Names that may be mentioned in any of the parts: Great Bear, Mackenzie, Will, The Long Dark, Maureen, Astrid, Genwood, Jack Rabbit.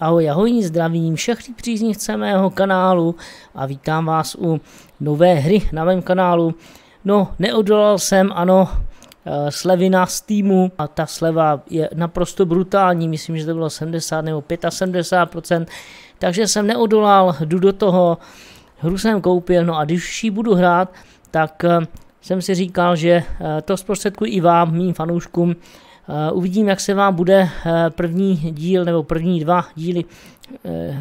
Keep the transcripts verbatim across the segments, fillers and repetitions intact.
Ahoj, ahoj, zdravím všechny příznivce mého kanálu a vítám vás u nové hry na mém kanálu. No, neodolal jsem, ano, slevy na Steamu a ta sleva je naprosto brutální, myslím, že to bylo sedmdesát nebo sedmdesát pět procent, takže jsem neodolal, jdu do toho, hru jsem koupil, no a když ji budu hrát, tak jsem si říkal, že to zprostředkuji i vám, mým fanouškům. Uvidím, jak se vám bude první díl nebo první dva díly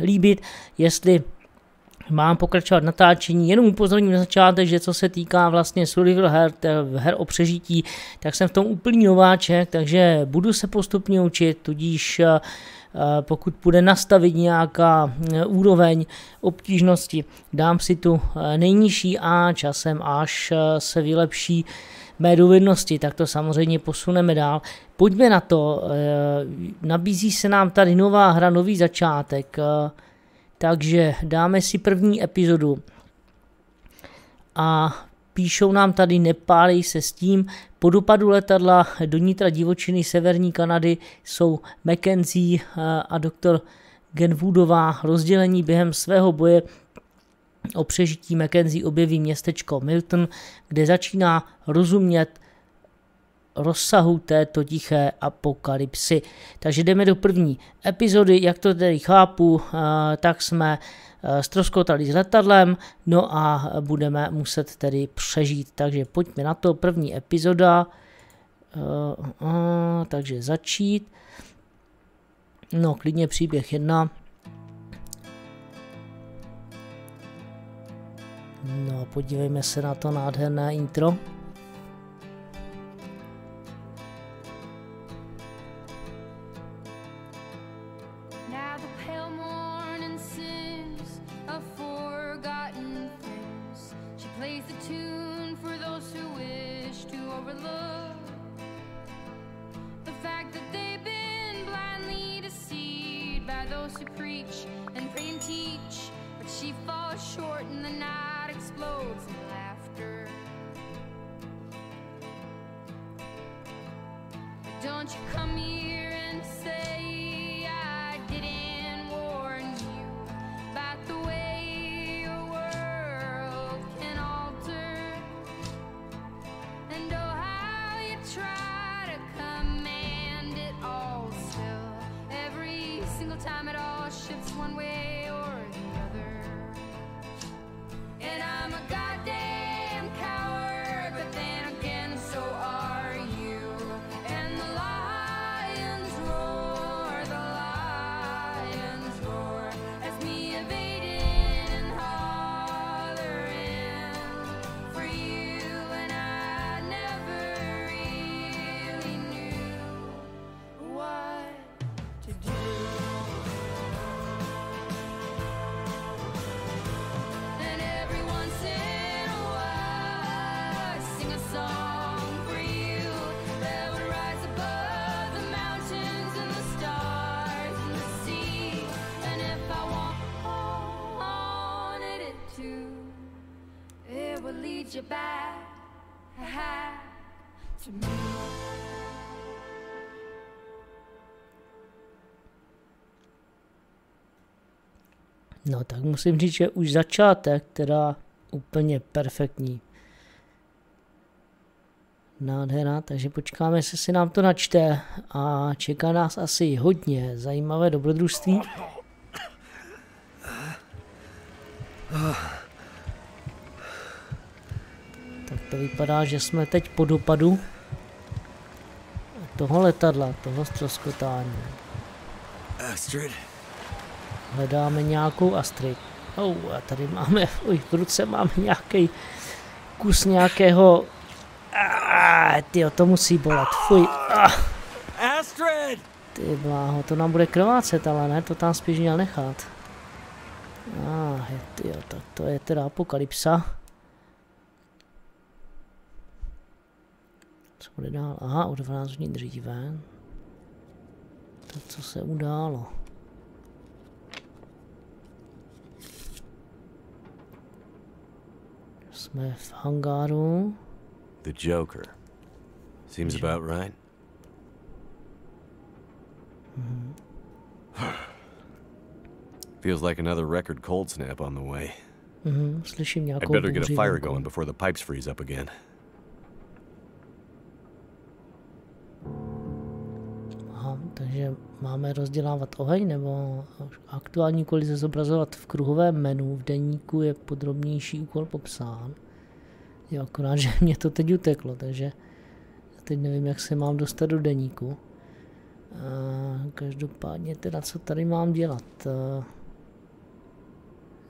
líbit, jestli mám pokračovat natáčení. Jenom upozorním na začátek, že co se týká vlastně survival her, her o přežití, tak jsem v tom úplný nováček, takže budu se postupně učit, tudíž pokud bude nastavit nějaká úroveň obtížnosti, dám si tu nejnižší a časem až se vylepší mé dovednosti, tak to samozřejmě posuneme dál. Pojďme na to, nabízí se nám tady nová hra, nový začátek, takže dáme si první epizodu a píšou nám tady nepálej se s tím, po dopadu letadla do nitra divočiny severní Kanady jsou Mackenzie a doktor Genwoodová rozdělení během svého boje o přežití. Mackenzie objeví městečko Milton, kde začíná rozumět rozsahu této tiché apokalypsy. Takže jdeme do první epizody, jak to tedy chápu, tak jsme ztroskotali s letadlem, no a budeme muset tedy přežít. Takže pojďme na to, první epizoda, takže začít, no klidně příběh jedna. No, podívejme se na to nádherné intro. No tak musím říct, že už začátek teda úplně perfektní. Nádhera, takže počkáme, jestli si nám to načte a čeká nás asi hodně zajímavé dobrodružství. Tak to vypadá, že jsme teď po dopadu toho letadla, toho ztroskotání. Astrid. Hledáme nějakou Astrid. Oh, a tady máme, uj, v ruce máme nějaký kus nějakého. Ah, tyjo, to musí bolet. Fuj. Ah. Astrid! Ty bláho, to nám bude krvácet, ale ne, to tam spíš měl nechat. Ah, tyjo, tak to je teda apokalypsa. Co bude dál? Aha, o dvanáct dní dříve. To, co se událo. Jsme v hangáru. The Joker. Seems about right. Mm-hmm. Feels like another record cold snap on the way. Mm-hmm. Slyším nějakou bouři. I'd better get a fire going before the pipes freeze up again. Aha, takže máme rozdělávat oheň, nebo aktuální kolize zobrazovat v kruhovém menu. V deníku je podrobnější úkol popsán. Jo, akorát, že mě to teď uteklo, takže teď nevím, jak se mám dostat do deníku. Každopádně teda, co tady mám dělat?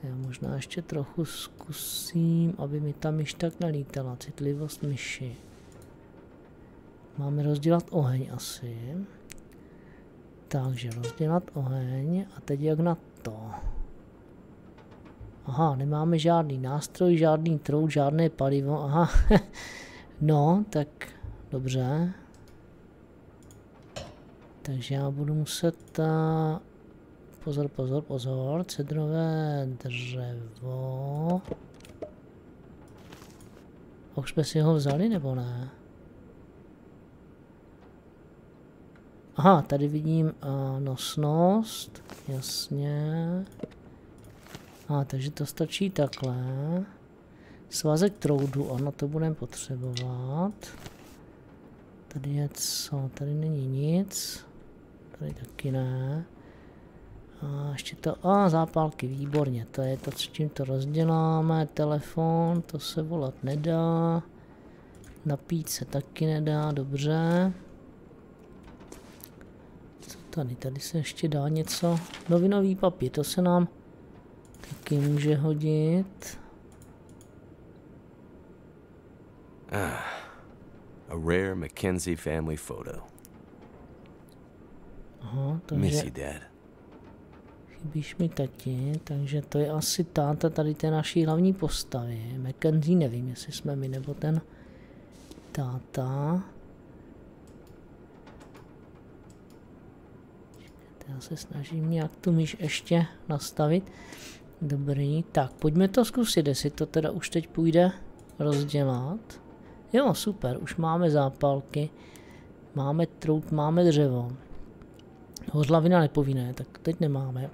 Já možná ještě trochu zkusím, aby mi ta myš tak nalítala. Citlivost myši. Máme rozdělat oheň asi. Takže rozdělat oheň. A teď jak na to? Aha, nemáme žádný nástroj, žádný trout, žádné palivo. Aha, no, tak dobře. Takže já budu muset... A... Pozor, pozor, pozor, cedrové dřevo. A už jsme si ho vzali, nebo ne? Aha, tady vidím uh, nosnost, jasně. A, takže to stačí takhle. Svazek troudu, ano, to budeme potřebovat. Tady je co? Tady není nic. Tady taky ne. A ještě to, a zápálky, výborně, to je to, s čím to rozděláme, telefon, to se volat nedá, napít se taky nedá, dobře. Co tady, tady se ještě dá něco, novinový papír, to se nám taky může hodit. Ah, a rare Mackenzie family photo. Aha, takže... Bíš mi tati, takže to je asi táta tady té naší hlavní postavy. Mackenzie, nevím, jestli jsme my nebo ten táta. Já se snažím nějak tu myš ještě nastavit. Dobrý, tak pojďme to zkusit, jestli to teda už teď půjde rozdělat. Jo, super, už máme zápalky, máme trout, máme dřevo. Hořlavina nepovinné, tak to teď nemáme.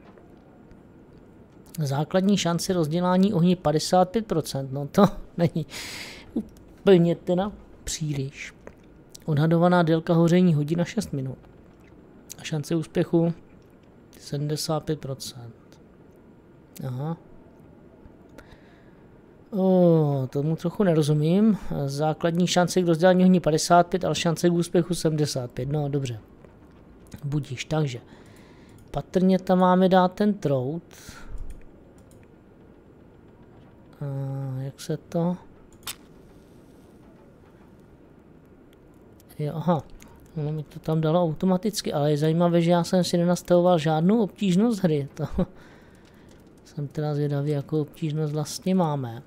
Základní šance rozdělání ohně padesát pět procent, no to není úplně teda příliš. Odhadovaná délka hoření hodina šest minut. A šance úspěchu sedmdesát pět procent. Aha. O, tomu trochu nerozumím. Základní šance k rozdělání ohně padesát pět, ale šance k úspěchu sedmdesát pět, no dobře. Budíš, takže patrně tam máme dát ten trout. A jak se to? Jo, aha, ono mi to tam dalo automaticky, ale je zajímavé, že já jsem si nenastavoval žádnou obtížnost hry. To jsem teda zvědavý, jakou obtížnost vlastně máme.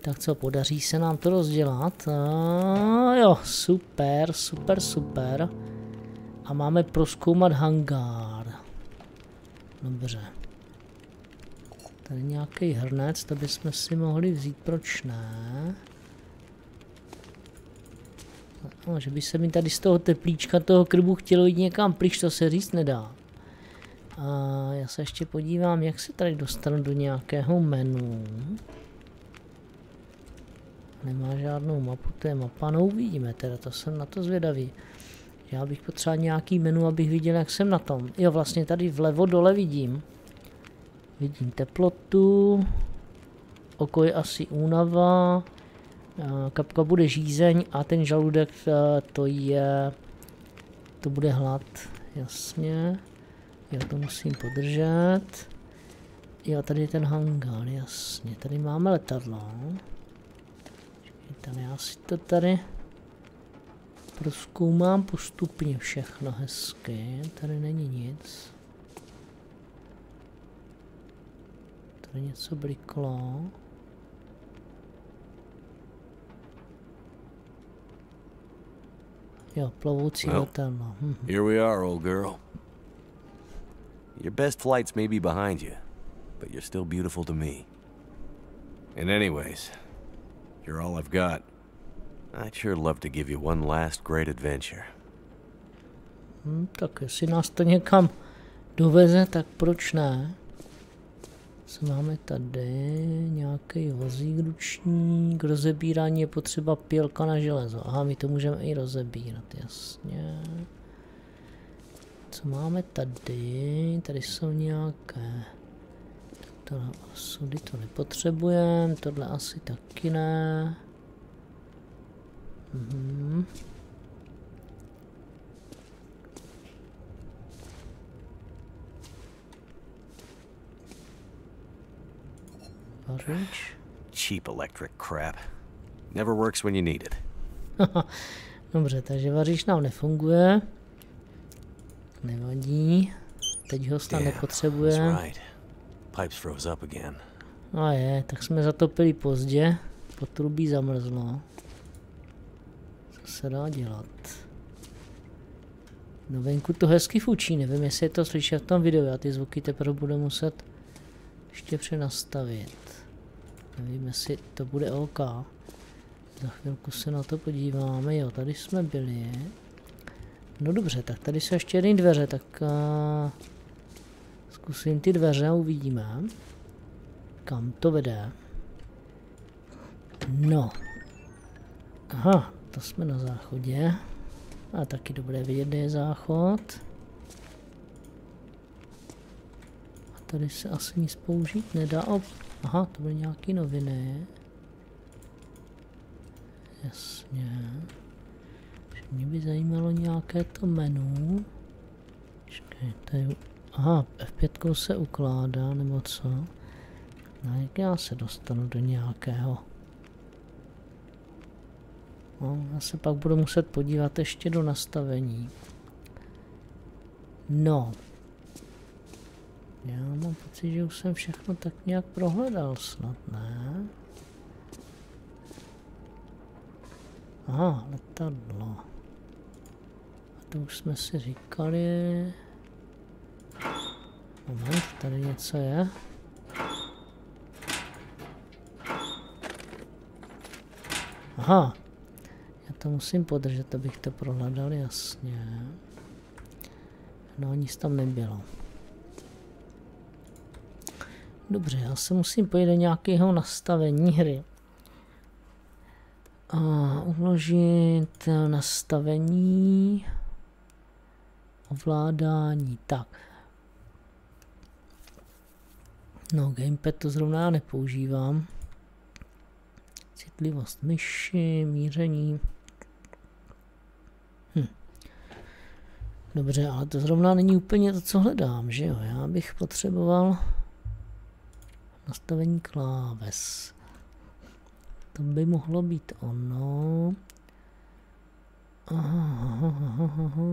Tak co, podaří se nám to rozdělat? A jo, super, super, super. A máme prozkoumat hangár. Dobře. Tady nějaký hrnec, to bychom si mohli vzít, proč ne? No, že by se mi tady z toho teplíčka, toho krbu chtělo jít někam pryč, to se říct nedá. A já se ještě podívám, jak se tady dostanu do nějakého menu. Nemá žádnou mapu, to je mapa, no uvidíme teda, to jsem na to zvědavý. Já bych potřeboval nějaký menu, abych viděl, jak jsem na tom. Jo, vlastně tady vlevo dole vidím. Vidím teplotu. Oko je asi únava. Kapka bude žízeň a ten žaludek to je... To bude hlad. Jasně. Já to musím podržet. Jo, tady je ten hangár, jasně. Tady máme letadlo. Tady já si to tady... Prozkoumám postupně všechno hezky, tady není nic. Tady něco bliklo. Jo, plovoucí letadlo. Well, here we are, old girl. Your best flights may be behind you, but you're still beautiful to me. And anyways, you're all I've got. I'd sure love to give you one last great adventure. Hmm, tak jestli nás to někam doveze, tak proč ne? Co máme tady? Nějaký vozík ruční. K rozebírání je potřeba pilka na železo. Aha, my to můžeme i rozebírat, jasně. Co máme tady? Tady jsou nějaké... Tohle osudy to nepotřebujeme, tohle asi taky ne. Mhm. Cheap electric crap. Never works when you need it. Dobře, takže vařič nám nefunguje. Nevadí. Teď ho snad nepotřebujeme. Pipes froze up again. A je, tak jsme zatopili pozdě. Potrubí zamrzlo. Co se dá dělat? No venku to hezky fučí, nevím jestli je to slyšet v tom videu, já ty zvuky teprve budu muset ještě přenastavit. Nevím jestli to bude OK. Za chvilku se na to podíváme, jo, tady jsme byli. No dobře, tak tady jsou ještě jedny dveře, tak... Uh... Zkusím ty dveře a uvidíme, kam to vede. No. Aha, to jsme na záchodě. A taky dobré vidět, kde je záchod. A tady se asi nic použít nedá. Aha, to byly nějaké noviny. Jasně. Mě by zajímalo nějaké to menu. Čekaj, to je... Aha, F pět se ukládá, nebo co? No, jak já se dostanu do nějakého? No, já se pak budu muset podívat ještě do nastavení. No. Já mám pocit, že už jsem všechno tak nějak prohledal snad, ne? Aha, letadlo. A to už jsme si říkali... Moment, tady něco je. Aha, já to musím podržet, abych to prohledal, jasně. No, nic tam nebylo. Dobře, já se musím pojít do nějakého nastavení hry. A uložit nastavení ovládání, tak. No, gamepad to zrovna já nepoužívám. Citlivost myši, míření. Hm. Dobře, ale to zrovna není úplně to, co hledám, že jo? Já bych potřeboval nastavení kláves. To by mohlo být ono. Aha, aha, aha, aha.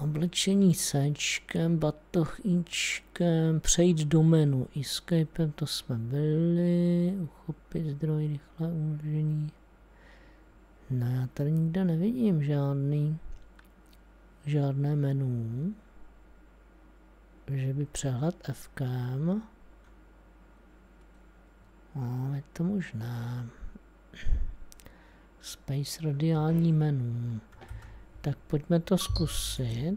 Oblečení sečkem, batoh ičkem, přejít do menu, escapem, to jsme byli, uchopit zdroj, rychlé uložení. No já tady nikde nevidím žádný, žádné menu, že by přehled Fkem. No, je to možné. Space radiální menu. Tak pojďme to zkusit.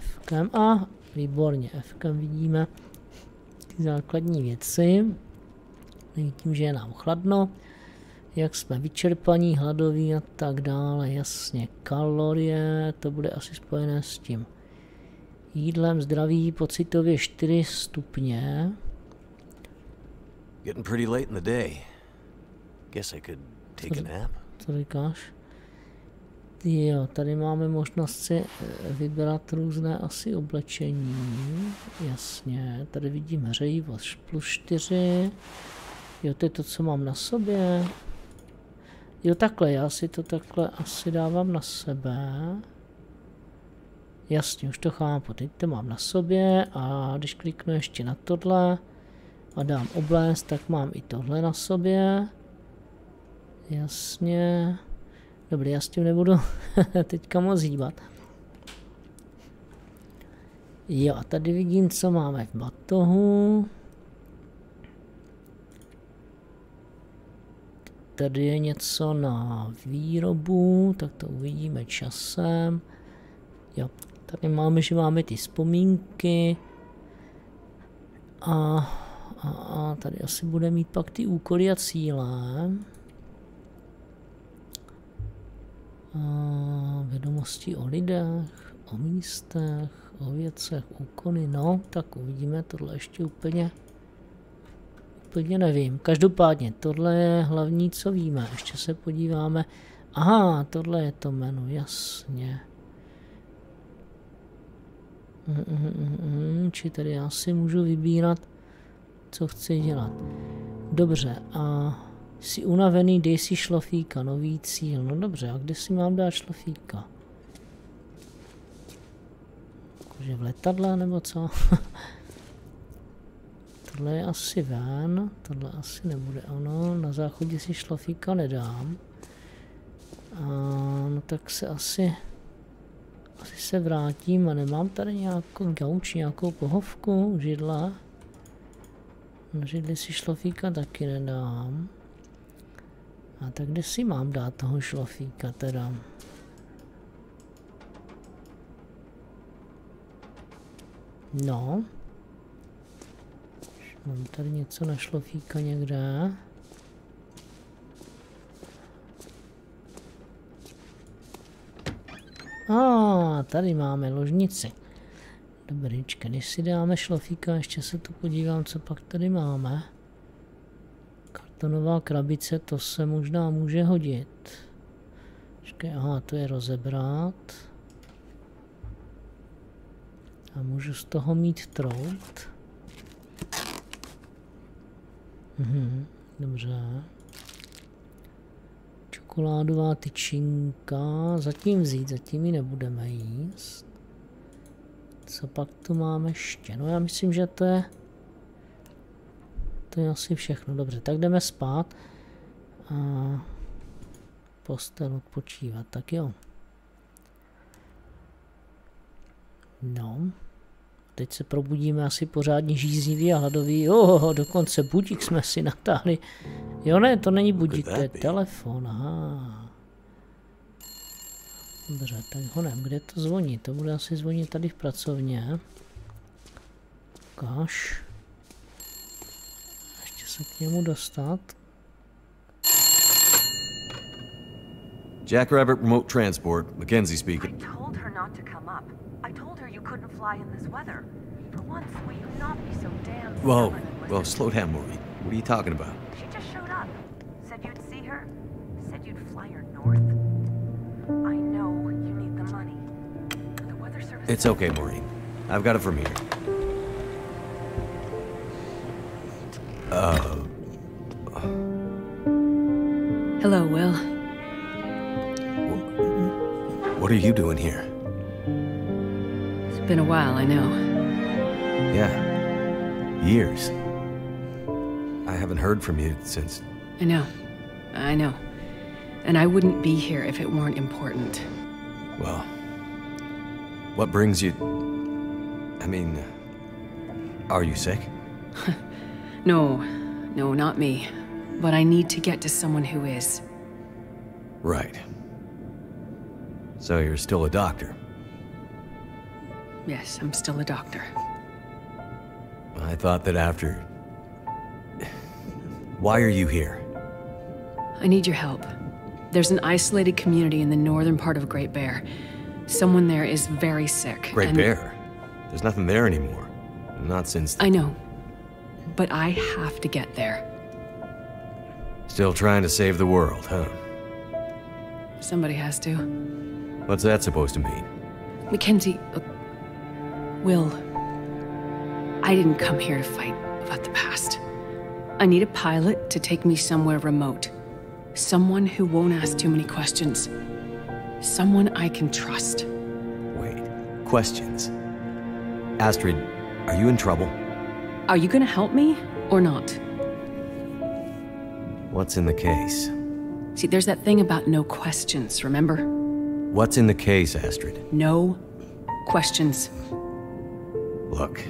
Fkem a výborně, Fkem vidíme ty základní věci. Tím, že je nám chladno, jak jsme vyčerpaní, hladoví a tak dále. Jasně, kalorie, to bude asi spojené s tím jídlem, zdraví, pocitově čtyři stupně. Getting pretty late in the day. Guess I could. Co říkáš? Jo, tady máme možnost si vybrat různé asi oblečení. Jasně, tady vidím hřejivost plus čtyři. Jo, to je to, co mám na sobě. Jo, takhle, já si to takhle asi dávám na sebe. Jasně, už to chápu, teď to mám na sobě a když kliknu ještě na tohle a dám oblézt, tak mám i tohle na sobě. Jasně. Dobrý, já s tím nebudu teďka moc hýbat. Jo, a tady vidím, co máme v batohu. Tady je něco na výrobu, tak to uvidíme časem. Jo, tady máme, že máme ty vzpomínky. A, a, a tady asi bude mít pak ty úkoly a cíle. A vědomosti o lidech, o místech, o věcech, úkony. No, tak uvidíme, tohle ještě úplně... Úplně nevím. Každopádně, tohle je hlavní, co víme. Ještě se podíváme. Aha, tohle je to menu, jasně. Či tady já si můžu vybírat, co chci dělat. Dobře, a jsi unavený, dej si šlofíka, nový cíl. No dobře, a kde si mám dát šlofíka? Takže v letadle, nebo co? Tohle je asi ven, tohle asi nebude ono, na záchodě si šlofíka nedám. A, no tak se asi, asi se vrátím a nemám tady nějakou gauč, nějakou pohovku, židla. Na židli si šlofíka taky nedám. A tak kde si mám dát toho šlofíka teda? No. Mám tady něco na šlofíka někde. A tady máme ložnici. Dobrýčka, když si dáme šlofíka, ještě se tu podívám, co pak tady máme. Kartonová krabice, to se možná může hodit. Počkej, aha, to je rozebrat. A můžu z toho mít trout. Mhm, dobře. Čokoládová tyčinka. Zatím vzít, zatím ji nebudeme jíst. Co pak tu máme ještě? No já myslím, že to je... To je asi všechno. Dobře, tak jdeme spát. A postel odpočívat. Tak jo. No. Teď se probudíme asi pořádně žízniví a hladoví. Jo, dokonce budík jsme si natáhli. Jo, ne, to není budík, to je telefon. Aha. Dobře, tak honem, kde to zvoní? To bude asi zvonit tady v pracovně. Ukáž. Ještě se k němu dostat. Jack Rabbit Remote Transport, Mackenzie speaking. I told her you couldn't fly in this weather. For once, will you not be so damn... Whoa, whoa, slow down, Maureen. What are you talking about? She just showed up. Said you'd see her. Said you'd fly her north. I know you need the money. The weather service... It's okay, Maureen. I've got it from here. Uh... Hello, Will. What are you doing here? It's been a while, I know. Yeah. Years. I haven't heard from you since... I know. I know. And I wouldn't be here if it weren't important. Well... What brings you... I mean... Are you sick? No. No, not me. But I need to get to someone who is. Right. So you're still a doctor? Yes, I'm still a doctor. I thought that after... Why are you here? I need your help. There's an isolated community in the northern part of Great Bear. Someone there is very sick. Great and... Bear? There's nothing there anymore. Not since... The... I know. But I have to get there. Still trying to save the world, huh? Somebody has to. What's that supposed to mean? Mackenzie... Will, I didn't come here to fight about the past. I need a pilot to take me somewhere remote. Someone who won't ask too many questions. Someone I can trust. Wait, questions? Astrid, are you in trouble? Are you gonna help me or not? What's in the case? See, there's that thing about no questions, remember? What's in the case, Astrid? No questions. Look,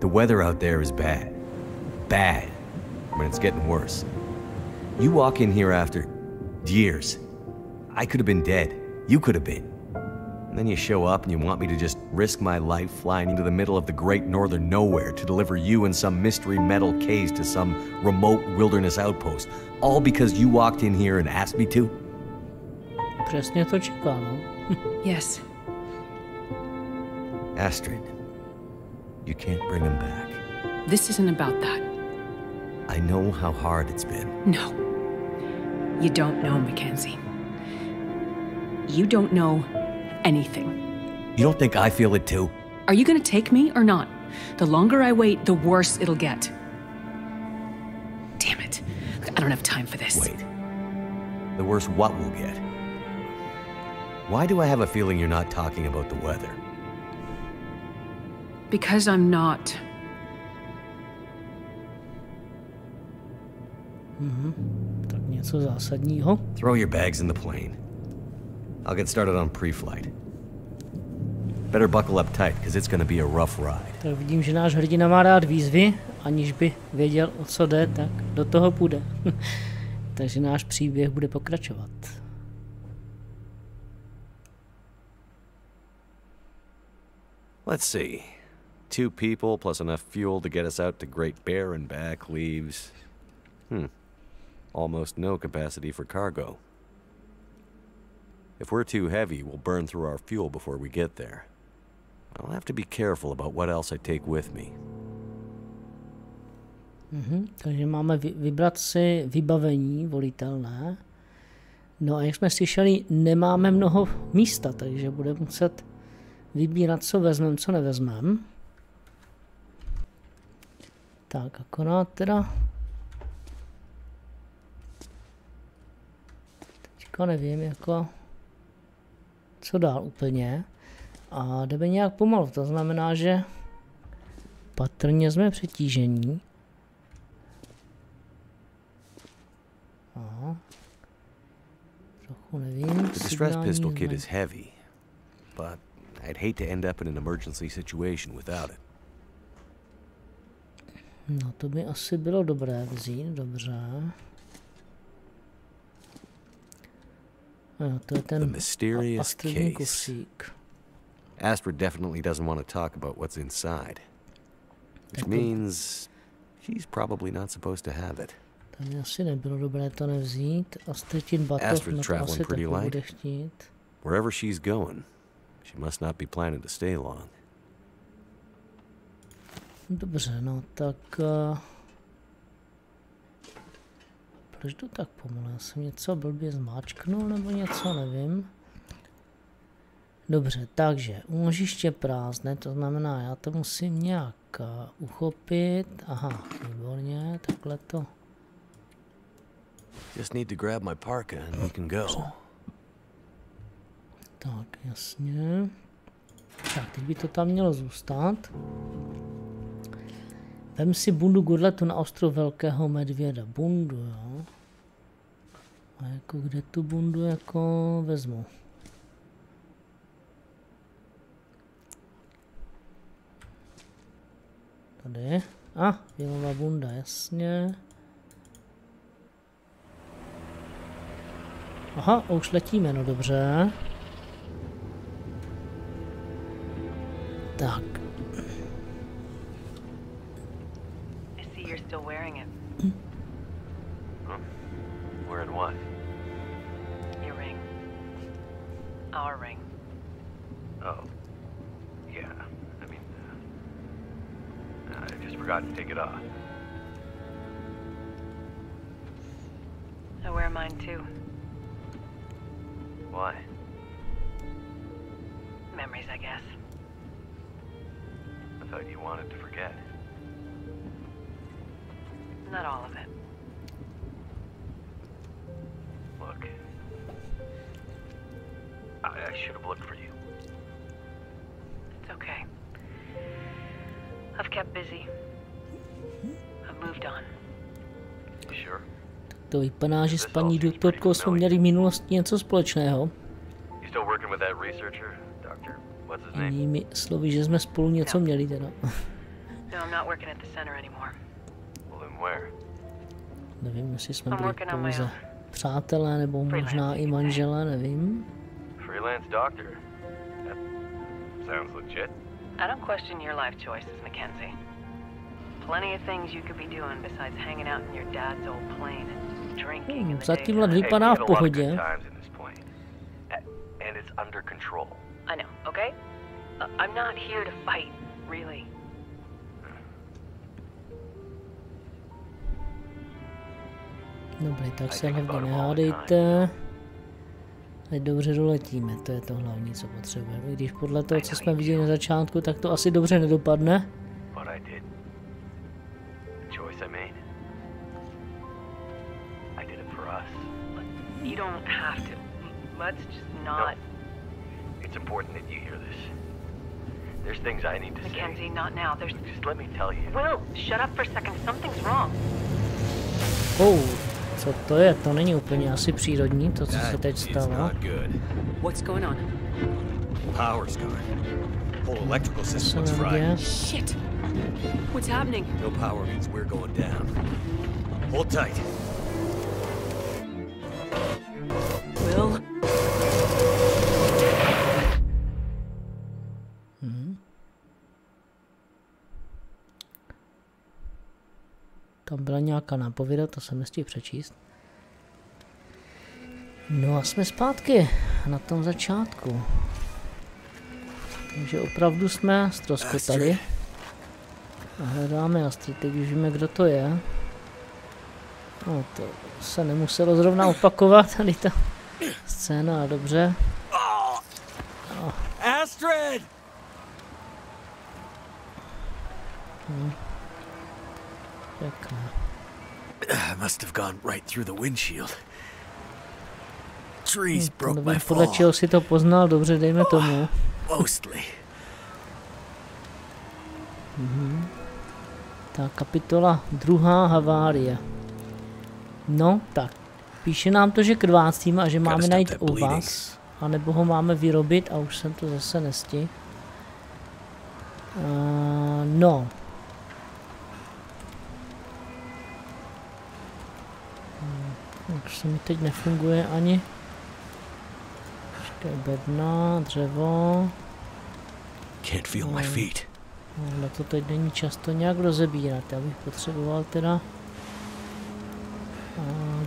the weather out there is bad. Bad. I mean, it's getting worse. You walk in here after years. I could have been dead. You could have been. And then you show up and you want me to just risk my life flying into the middle of the great northern nowhere to deliver you and some mystery metal case to some remote wilderness outpost. All because you walked in here and asked me to? Přesně to čekám. Yes. Astrid, you can't bring him back. This isn't about that. I know how hard it's been. No. You don't know, Mackenzie. You don't know anything. You don't think I feel it too? Are you gonna take me or not? The longer I wait, the worse it'll get. Damn it. I don't have time for this. Wait. The worse what will get? Why do I have a feeling you're not talking about the weather? Because I'm not. Mhm. Tak něco zásadního. Throw your bags in the plane. I'll get started on pre-flight. Better buckle up tight, because it's going to be a rough ride. Tak vidím, že náš hrdina má rád výzvy, aniž by věděl, o co jde, tak do toho půjde. Takže náš příběh bude pokračovat. Let's see. Two people plus enough fuel to get us out to Great Bear and back leaves. Hmm. Almost no capacity for cargo. If we're too heavy, we'll burn through our fuel before we get there. I'll have to be careful about what else I take with me. Mm-hmm. Takže máme vybrat si vybavení volitelné. No a jak jsme slyšeli, nemáme mnoho místa, takže budeme muset vybírat, co vezmeme, co nevezmeme. Tak, akorát teda... Teďka nevím, jako... co dál úplně. A jdeme nějak pomalu, to znamená, že patrně jsme přetížení. Aha. Trochu nevím. The distress pistol kit is heavy, but I'd hate to end up in an emergency situation without it. No, to by asi bylo dobré vzít, dobře. No, to je ten Astridní kufřík. Astrid definitely doesn't want to talk about what's inside. Which means she's probably not supposed to have it. To mi asi nebylo dobré to nevzít. Astridin batoh na to asi taky bude chtít. Wherever she's going, she must not be planning to stay long. Dobře, no tak... Uh... Proč jdu tak pomalu? Já jsem něco blbě zmáčknul nebo něco, nevím. Dobře, takže úložiště prázdné, to znamená, já to musím nějak uh, uchopit. Aha, výborně, takhle to. Just need to grab my parka and we can go. Tak, jasně. Tak, teď by to tam mělo zůstat. Vem si bundu gurletu na ostrov Velkého medvěda. Bundu, jo. A jako kde tu bundu jako vezmu? Tady. A, ah, bílová bunda, jasně. Aha, už letíme, no dobře. Tak. To vypadá, že s paní doktorkou jsme měli v minulosti něco společného. Jinými slovy, že jsme spolu něco měli teda. Nevím, jestli jsme byli pouze přátelé nebo možná i manželé, nevím. Freelance doctor. That sounds legit. I don't question your life choices, Mackenzie. Plenty of things you could be doing besides hanging out in your dad's old plane and drinking and Zatím let vypadá v pohodě. And it's under control. I know, okay? I'm not here to fight, really. Dobrý, tak se hlavně nehádejte. Ať dobře doletíme, to je to hlavní, co potřebujeme. Když podle toho, co jsme viděli na začátku, tak to asi dobře nedopadne. Mackenzie, not now. There's just let me tell you. Will, shut up for a second. Something's wrong. Oh, co to je? To není úplně asi přírodní, to co se teď stalo. What's going on? Power's gone. Whole electrical system's fried. Shit. What's happening? No power means we're going down. Hold tight. Will. Tam byla nějaká nápověda, to jsem nestihl přečíst. No a jsme zpátky na tom začátku. Takže opravdu jsme ztroskotali. A hledáme Astrid, teď už víme, kdo to je. No to se nemuselo zrovna opakovat, tady ta scéna, dobře. No. Astrid! No. I must have gone right through the windshield. Trees broke my fall. Mostly. Ta kapitola druhá havárie. No, tak. Píše nám to, že krvácíme a že máme najít uvaz, a nebo ho máme vyrobit a už jsem to zase nestihl. Uh, no. Už se mi teď nefunguje ani. Ještě bedna, dřevo. Ale to teď není často nějak rozebírat. Já bych potřeboval teda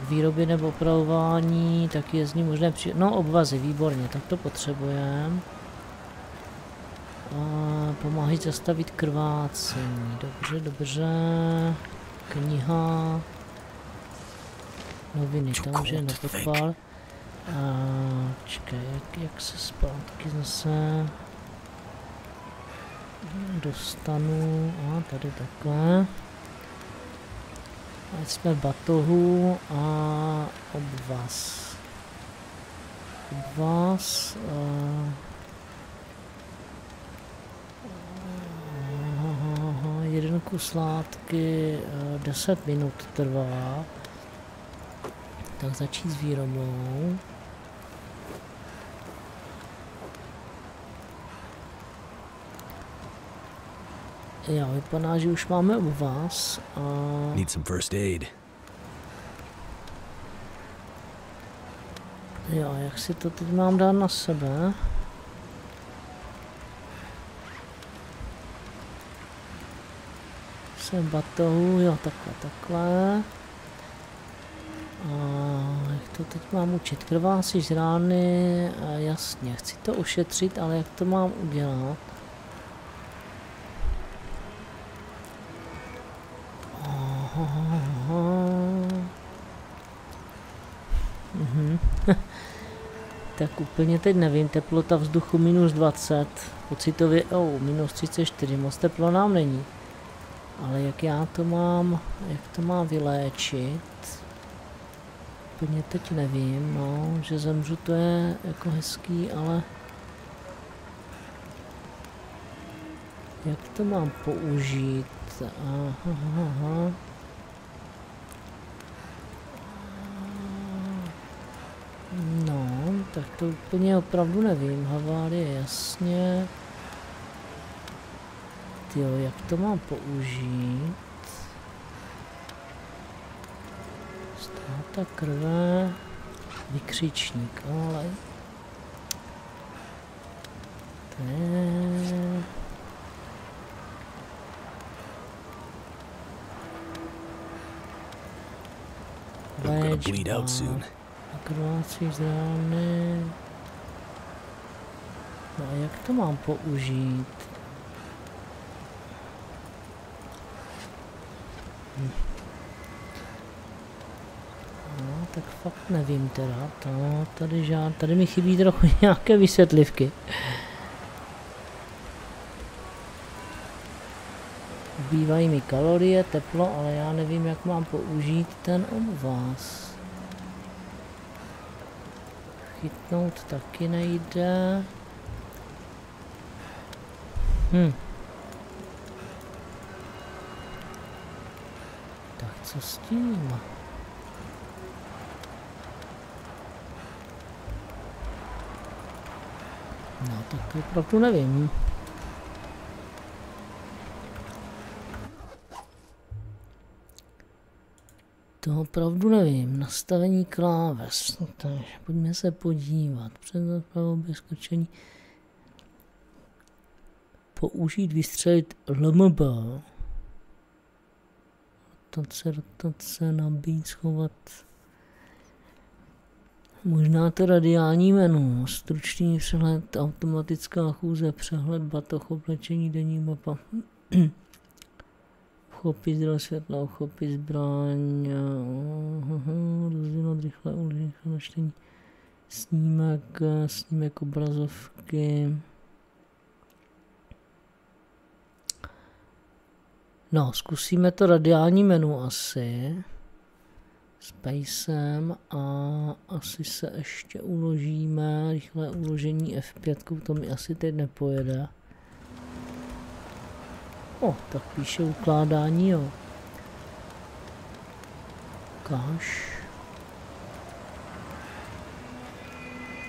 k výrobě nebo opravování, tak je z ní možné při... No obvazy, výborně, tak to potřebujeme. Pomáhají zastavit krvácení. Dobře, dobře. Kniha. Noviny, tam už je nepodpál. Čekaj, jak, jak se zpátky zase dostanu. A tady takhle. Ať jsme v batohu a obvaz. Obvaz. A... Aha, jeden kus látky deset minut trvá. Tak začít s výrobou. Já vypadá, že už máme u vás. A... Need some first aid. Jo, jak si to teď mám dát na sebe? Se batohu, jo, takhle, takhle. A jak to teď mám učit? Krvácí z rány, jasně, chci to ošetřit, ale jak to mám udělat? Mhm. Tak úplně teď nevím, teplota vzduchu minus dvacet, pocitově, oh, minus třicet čtyři, moc teplo nám není. Ale jak já to mám, jak to mám vyléčit? Úplně teď nevím, no, že zemřu to je jako hezký, ale jak to mám použít? Aha, aha. No, tak to úplně opravdu nevím, havárie, jasně. Tyjo, jak to mám použít? ta krve, vykřičník, ale to je... Krvácí zrány. No a jak to mám použít? Hm. No, tak fakt nevím teda. To, tady, žád, tady mi chybí trochu nějaké vysvětlivky. Ubývají mi kalorie, teplo, ale já nevím, jak mám použít ten obvaz. Chytnout taky nejde. Hm. Tak co s tím? No tak to opravdu nevím. To opravdu nevím. Nastavení kláves. No, takže pojďme se podívat. Přednost, pravoběh, skočení. Použít, vystřelit L M B. Rotace, rotace, nabít, schovat. Možná to radiální menu. Stručný přehled, automatická chůze, přehled, batoh, oblečení, denní mapa. Uchopit zdroj světla, uchopit zbraň, rozvinout rychle, rychle načtení, snímek, snímek obrazovky. No, zkusíme to radiální menu asi. Spacem a asi se ještě uložíme, rychlé uložení F pět, to mi asi teď nepojede. O, tak píše ukládání, jo. Kaš.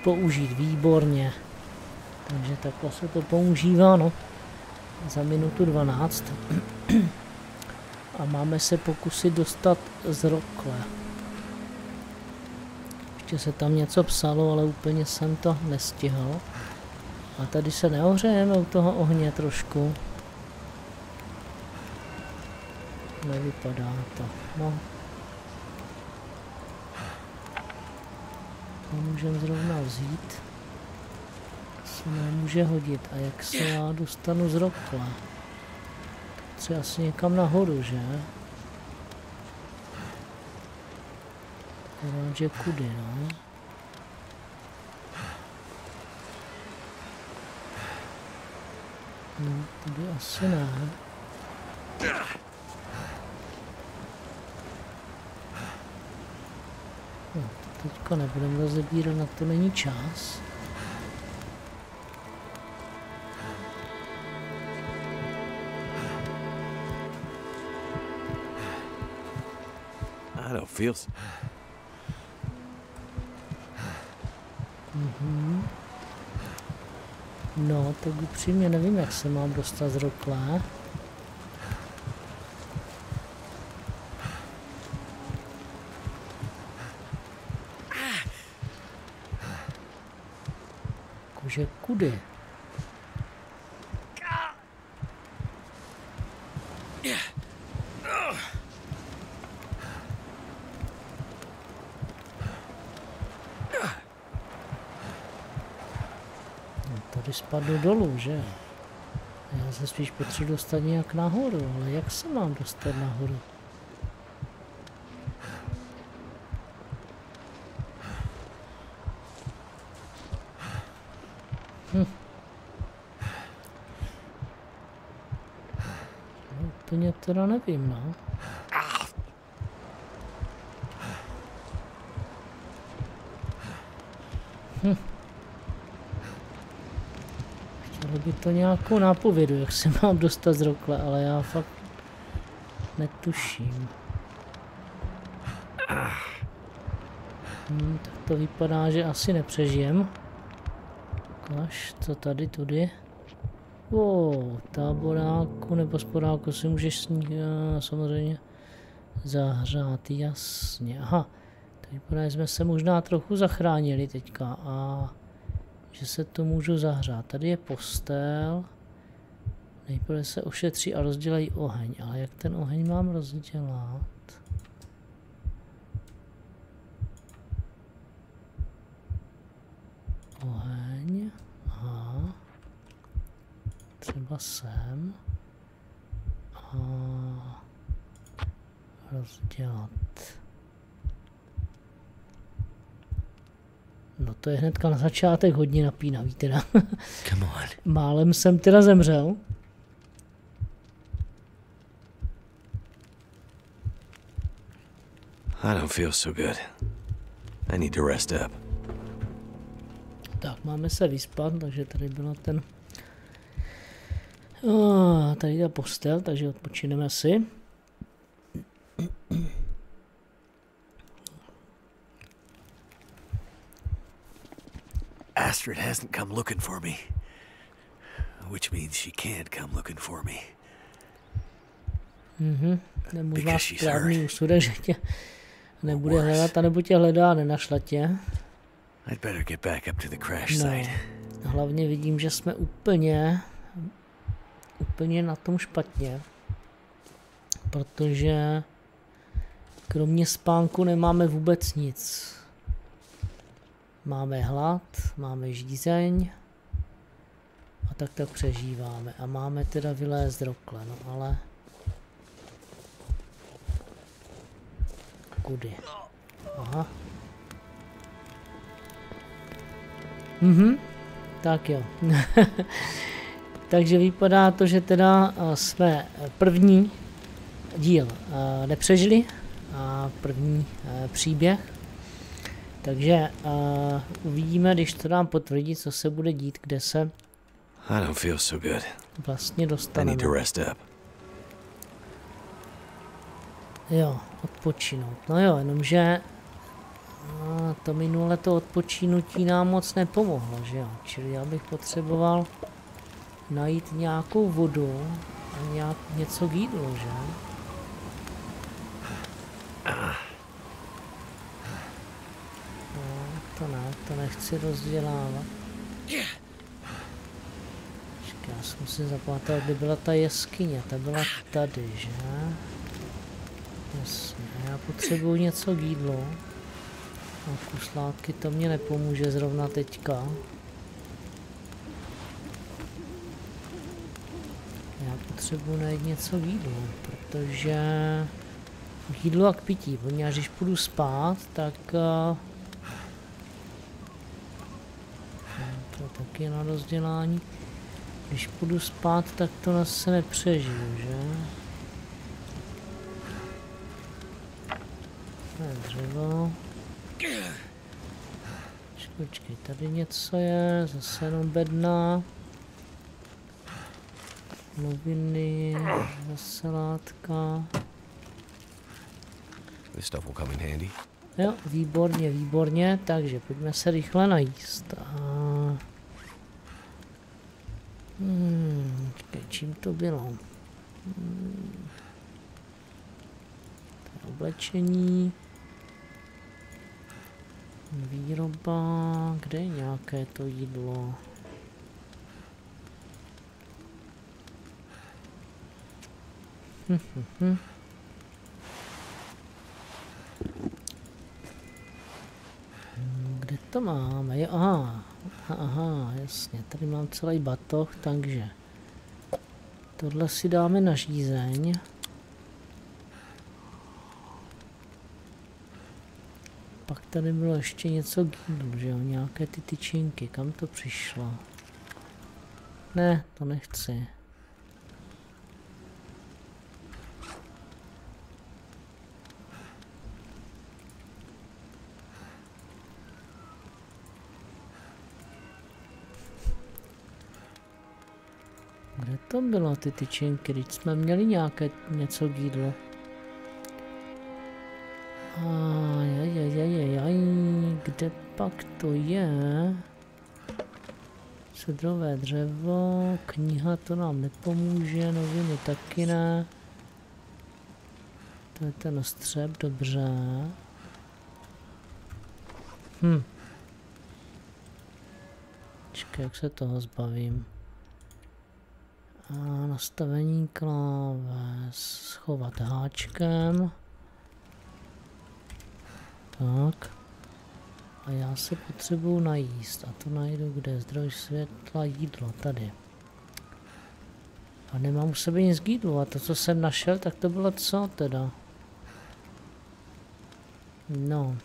Použít, výborně. Takže takhle se to používá, no. Za minutu dvanáct. A máme se pokusit dostat z rokle. Ještě se tam něco psalo, ale úplně jsem to nestihl. A tady se neohřejeme u toho ohně trošku. Nevypadá to, no. To můžeme zrovna vzít. Se nemůže hodit. A jak se já dostanu z rokle? Chci asi někam nahoru, že? Akorát, že kudy, no. No, tady asi ne. No, to teďka nebudeme rozebírat, na to není čas. I don't feel so. Mm-hmm. No, tak upřímně nevím, jak se mám dostat z rokle. Že kudy? No, tady spadlo dolů, že? Já se spíš potřebuji dostat nějak nahoru, ale jak se mám dostat nahoru? Úplně teda nevím, no. Hm. Chtělo by to nějakou nápovědu, jak se mám dostat z rokle, ale já fakt netuším. Hm, tak to vypadá, že asi nepřežijem. Kaž, co tady, tudy? Wow, táboráku nebo sporáku si můžeš sníh, samozřejmě zahřát, jasně, aha, Tady jsme se možná trochu zachránili teďka a že se to můžu zahřát. Tady je postel. Nejprve se ošetří a rozdělají oheň, ale jak ten oheň mám rozdělat? Oheň, aha, třeba sem a rozdělat. No to je hnedka na začátek hodně napínavý teda. Málem jsem teda zemřel. I don't feel so good. I need to rest up. Tak, máme se vyspat, takže tady byla ten... Oh, tady je postel, takže odpočineme si. Astrid hasn't come looking for me. Which means she can't come looking for me. Mhm, nebo vás správný úsudek, že tě nebude hledat, anebo tě hledá a nenašla tě. No, hlavně vidím, že jsme úplně, úplně na tom špatně, protože kromě spánku nemáme vůbec nic. Máme hlad, máme žízeň a tak tak přežíváme a máme teda vylézt rokle, no ale kudy? Aha. Mhm, tak jo. Takže vypadá to, že teda jsme první díl nepřežili a první příběh. Takže uvidíme, když to dám potvrdit, co se bude dít, kde se vlastně dostaneme. Jo, odpočinout. No jo, jenomže a to minulé to odpočinutí nám moc nepomohlo, že jo? Čili já bych potřeboval najít nějakou vodu a nějak něco k jídlu, že? No, to ne, to nechci rozdělávat. Já jsem si zapamatoval, kde byla ta jeskyně, ta byla tady, že? Jasně, já potřebuju něco k jídlu. A kuslátky to mě nepomůže zrovna teďka. Já potřebuji najít něco k jídlu, protože k jídlu a k pití, protože já, když půjdu spát, tak to taky na rozdělání. Když půjdu spát, tak to nás se nepřežiju, že? Dřevo. Počkej, tady něco je, zase jenom bedna. Noviny, zase látka. Jo, výborně, výborně, takže pojďme se rychle najíst. A... Hmm, počkej, čím to bylo? Hmm. To je oblečení. Výroba, kde je nějaké to jídlo? Hm, hm, hm. Kde to máme? Jo, aha, aha, jasně, tady mám celý batoh, takže tohle si dáme na žízeň. Pak tady bylo ještě něco k jídlu, že jo, nějaké ty tyčinky, kam to přišlo? Ne, to nechci. Kde to bylo ty tyčinky, když jsme měli nějaké něco k jídlu? Ajajajajaj, kde pak to je? Cedrové dřevo, kniha, to nám nepomůže, noviny taky ne. To je ten střep, dobře. Hm. Čekaj, jak se toho zbavím. A nastavení kláves. Schovat háčkem. Tak. A já si potřebuju najíst. A to najdu kde? Zdroj světla, jídlo. Tady. A nemám u sebe nic k jídlu. A to, co jsem našel, tak to bylo co teda? No.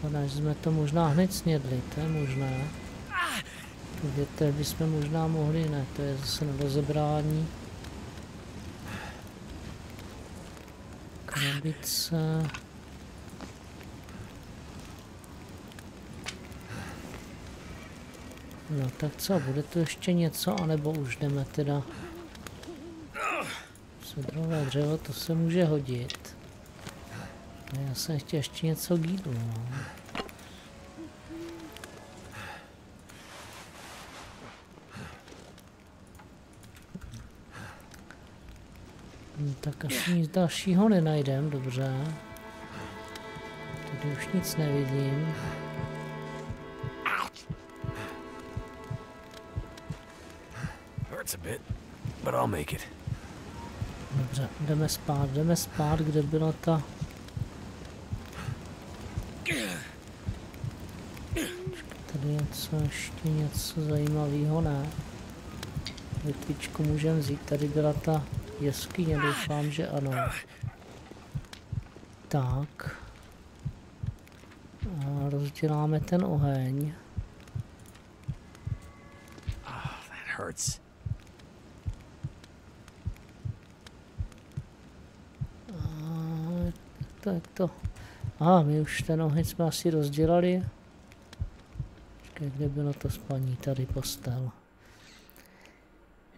Podaž jsme to možná hned snědli, to je možné. Tu větev bychom možná mohli, ne, to je zase nedozebrání. Krabice. No tak co, bude tu ještě něco, anebo už jdeme teda. Sedrové dřevo, to se může hodit. Já jsem chtěl ještě něco k jídlu. No, tak asi nic dalšího nenajdem, dobře. Tady už nic nevidím. Dobře, jdeme spát, jdeme spát, kde byla ta... Tady je co, ještě něco zajímavého, ne? Větvičku můžeme vzít, tady byla ta jeskyně, doufám, že ano. Tak. A rozděláme ten oheň. A jak to? A my už ten oheň jsme asi rozdělali. Kde bylo to spaní? Tady postel.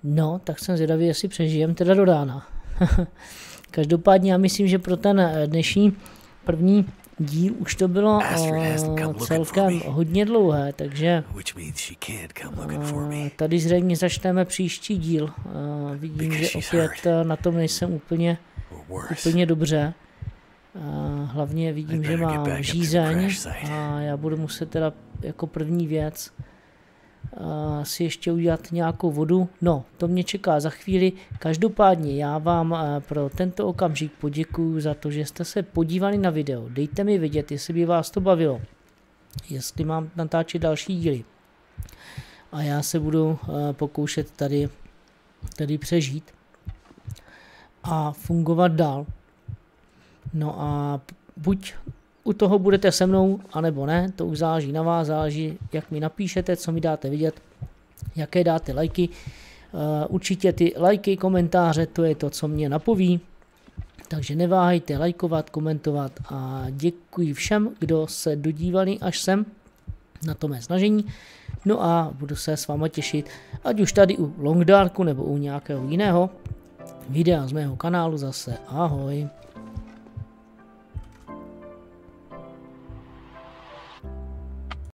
No, tak jsem zvědavý, jestli přežijem teda do rána. Každopádně já myslím, že pro ten dnešní první díl už to bylo o, celkem hodně dlouhé, takže o, tady zřejmě začneme příští díl. O, vidím, že opět na tom nejsem úplně, úplně dobře. Hlavně vidím, že mám žízeň a já budu muset teda jako první věc si ještě udělat nějakou vodu. No, to mě čeká za chvíli. Každopádně já vám pro tento okamžik poděkuju za to, že jste se podívali na video. Dejte mi vědět, jestli by vás to bavilo, jestli mám natáčet další díly. A já se budu pokoušet tady, tady přežít a fungovat dál. No a buď u toho budete se mnou, anebo ne, to už záleží na vás, záleží, jak mi napíšete, co mi dáte vidět, jaké dáte lajky. Určitě ty lajky, komentáře, to je to, co mě napoví. Takže neváhejte lajkovat, komentovat a děkuji všem, kdo se dodívali až sem na to mé snažení. No a budu se s váma těšit, ať už tady u Longdarku nebo u nějakého jiného videa z mého kanálu zase. Ahoj.